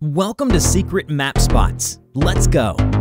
Welcome to Secret Map Spots. Let's go!